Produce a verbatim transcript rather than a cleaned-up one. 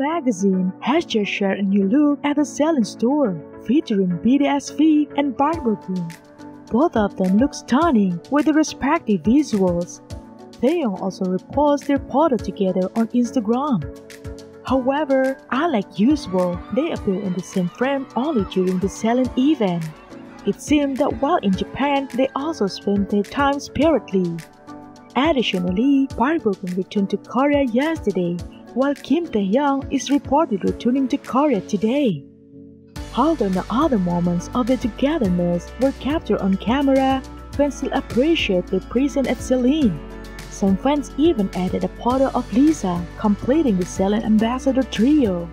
magazine has just shared a new look at the Celine store, featuring B T S V and Park Bo Gum. Both of them look stunning with their respective visuals. Taehyung also reposted their photo together on Instagram. However, unlike usual, they appear in the same frame only during the Celine event. It seemed that while in Japan, they also spent their time separately. Additionally, Park Bo Gum returned to Korea yesterday, while Kim Taehyung is reported returning to Korea today. Although no other moments of their togetherness were captured on camera, fans still appreciate their presence at Celine. Some fans even added a photo of Lisa completing the Celine ambassador trio.